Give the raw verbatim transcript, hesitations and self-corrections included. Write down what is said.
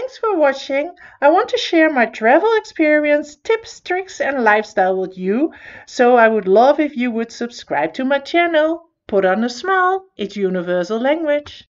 Thanks for watching. I want to share my travel experience, tips, tricks and lifestyle with you. So I would love if you would subscribe to my channel. Put on a smile. It's universal language.